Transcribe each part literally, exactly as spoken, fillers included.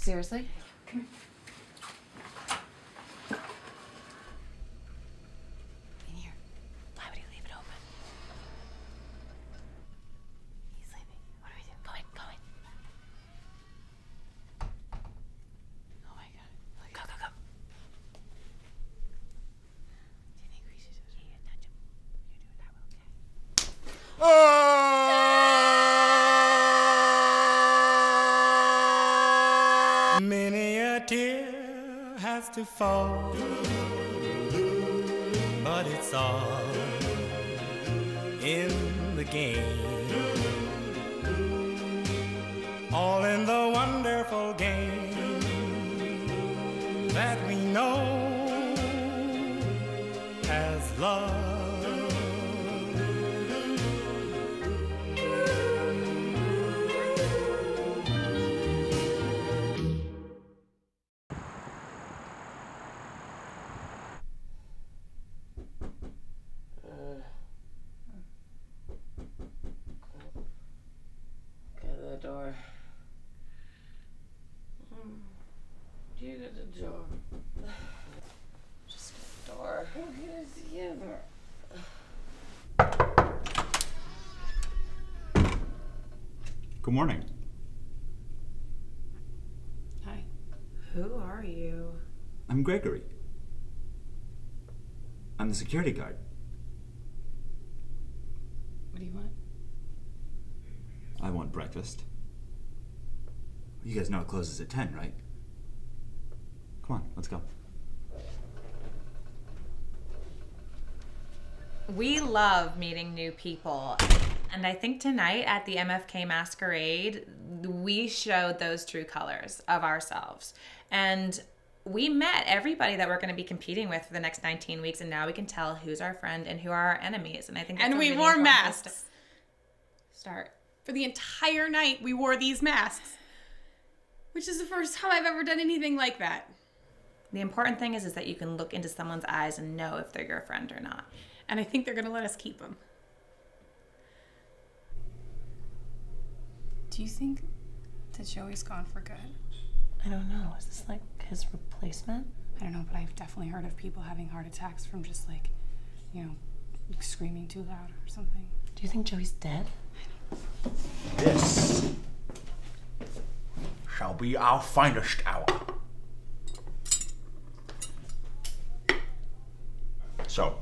Seriously? Come here. In here. Why would he leave it open? He's leaving. What do we do? Go in, go in. Oh my God. Go, go, go. Do you think we should do it? Not you. You do it. I will. Okay. Oh! Many a tear has to fall, but it's all in the game, all in the wonderful game that we know as love. Door. You get the door. Just get the door. Who gets together? Good morning. Hi. Who are you? I'm Gregory. I'm the security guard. What do you want? I want breakfast. You guys know it closes at ten, right? Come on, let's go. We love meeting new people. And I think tonight at the M F K masquerade, we showed those true colors of ourselves. And we met everybody that we're going to be competing with for the next nineteen weeks. And now we can tell who's our friend and who are our enemies. And I think that's And we wore masks. Start. For the entire night, we wore these masks. Which is the first time I've ever done anything like that. The important thing is, is that you can look into someone's eyes and know if they're your friend or not. And I think they're going to let us keep them. Do you think that Joey's gone for good? I don't know. Is this like his replacement? I don't know, but I've definitely heard of people having heart attacks from just like, you know, screaming too loud or something. Do you think Joey's dead? I don't know. This shall be our finest hour. So,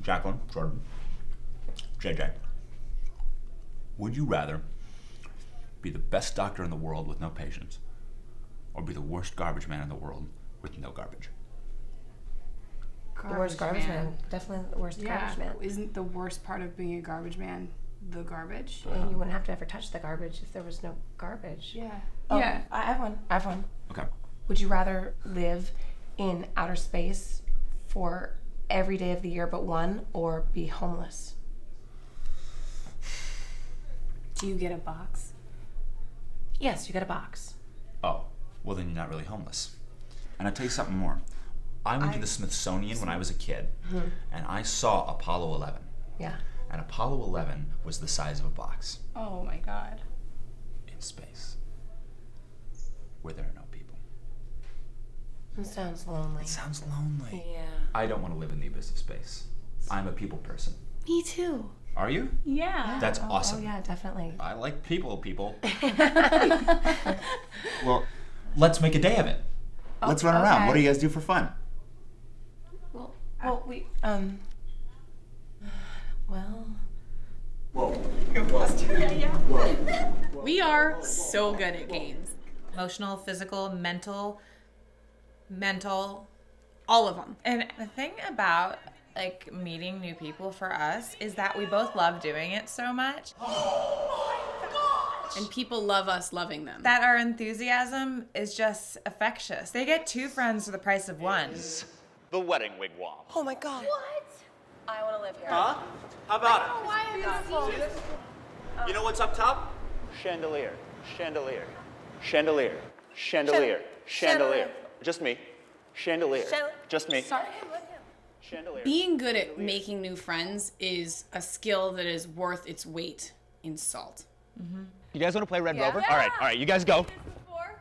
Jacqueline, Jordan, J J, would you rather be the best doctor in the world with no patients, or be the worst garbage man in the world with no garbage? Garbage the worst garbage man. man. Definitely the worst yeah. garbage man. Isn't the worst part of being a garbage man the garbage? And you wouldn't have to ever touch the garbage if there was no garbage. Yeah. Oh, yeah. I have one. I have one. Okay. Would you rather live in outer space for every day of the year but one, or be homeless? Do you get a box? Yes, you get a box. Oh, well then you're not really homeless. And I'll tell you something more. I went I, to the Smithsonian when I was a kid, mm-hmm. and I saw Apollo eleven. Yeah. And Apollo eleven was the size of a box. Oh my God. In space. Where there are no people. It sounds lonely. It sounds lonely. Yeah. I don't want to live in the abyss of space. I'm a people person. Me too. Are you? Yeah. That's oh, awesome. Oh yeah, definitely. I like people, people. Well, let's make a day of it. Oh, let's run okay. around. What do you guys do for fun? Well, we, um, well. Whoa. Whoa. Yeah, yeah. Whoa. We are so good at games. Emotional, physical, mental, mental, all of them. And the thing about, like, meeting new people for us is that we both love doing it so much. And people love us loving them. That our enthusiasm is just infectious. They get two friends for the price of one. The wedding wigwam. Oh my God. What? I want to live here. Huh? How about I it? Why it's beautiful. Beautiful. See this? Oh. You know what's up top? Chandelier. Chandelier. Chandelier. Chandelier. Chandelier. Chandelier. Just me. Chandelier. Chandelier. Just me. Sorry. Chandelier. Being good at Chandelier. Making new friends is a skill that is worth its weight in salt. Mm-hmm. You guys want to play Red yeah. Rover? Yeah. All right. All right. You guys go.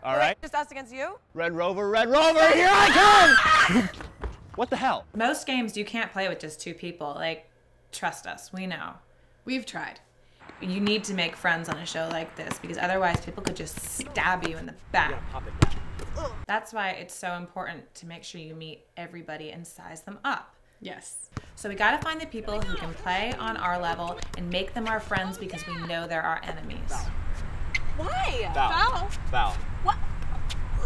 All right. Just us against you? Red Rover, Red Rover, here I come! What the hell? Most games you can't play with just two people. Like, trust us, we know. We've tried. You need to make friends on a show like this because otherwise people could just stab you in the back. Yeah, pop it. That's why it's so important to make sure you meet everybody and size them up. Yes. So we gotta find the people who can play on our level and make them our friends because we know they're our enemies. Foul. Why? Foul. Foul. What?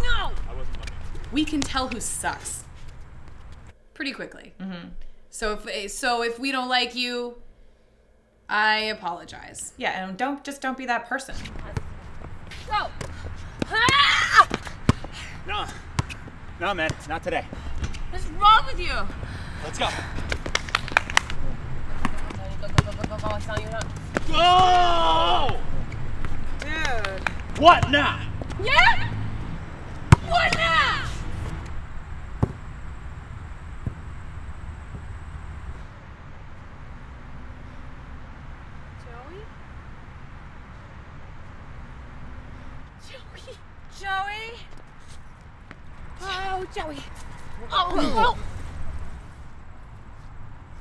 No! I wasn't looking. We can tell who sucks pretty quickly. Mm-hmm. So if so, if we don't like you, I apologize. Yeah, and don't just don't be that person. Go. Ah! No. No, man, not today. What's wrong with you? Let's go. Go, go, go, go, go, go, it's on you, huh? Go! Dude. What now? Yeah? What now? Joey? Joey? Joey? Oh, Joey. Oh, oh.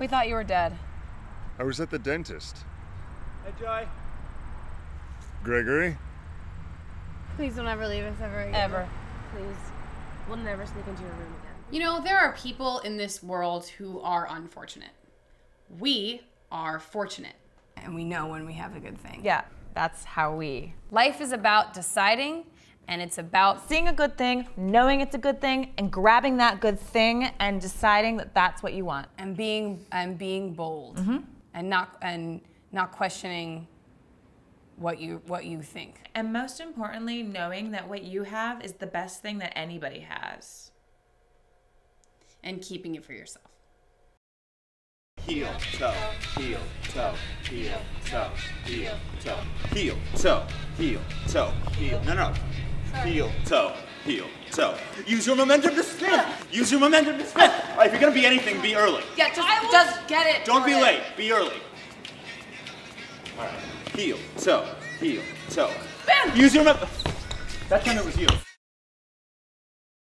We thought you were dead. I was at the dentist. Hey, Joy. Gregory? Please don't ever leave us ever again. Ever. Please. We'll never sneak into your room again. You know, there are people in this world who are unfortunate. We are fortunate. And we know when we have a good thing. Yeah, that's how we. Life is about deciding, and it's about seeing a good thing, knowing it's a good thing, and grabbing that good thing and deciding that that's what you want. And being and being bold, mm-hmm. and not and not questioning what you what you think. And most importantly, knowing that what you have is the best thing that anybody has. And keeping it for yourself. Heel, toe, heel, toe, heel, toe, heel, toe, heel, toe, heel, toe, heel. No, no. Heel, toe, heel, toe. Use your momentum to spin. Use your momentum to spin. All right, if you're gonna be anything, be early. Yeah, just, I will just get it. Don't be late. Be early. All right. Heel, toe, heel, toe. Bam. Use your momentum. That time it was you.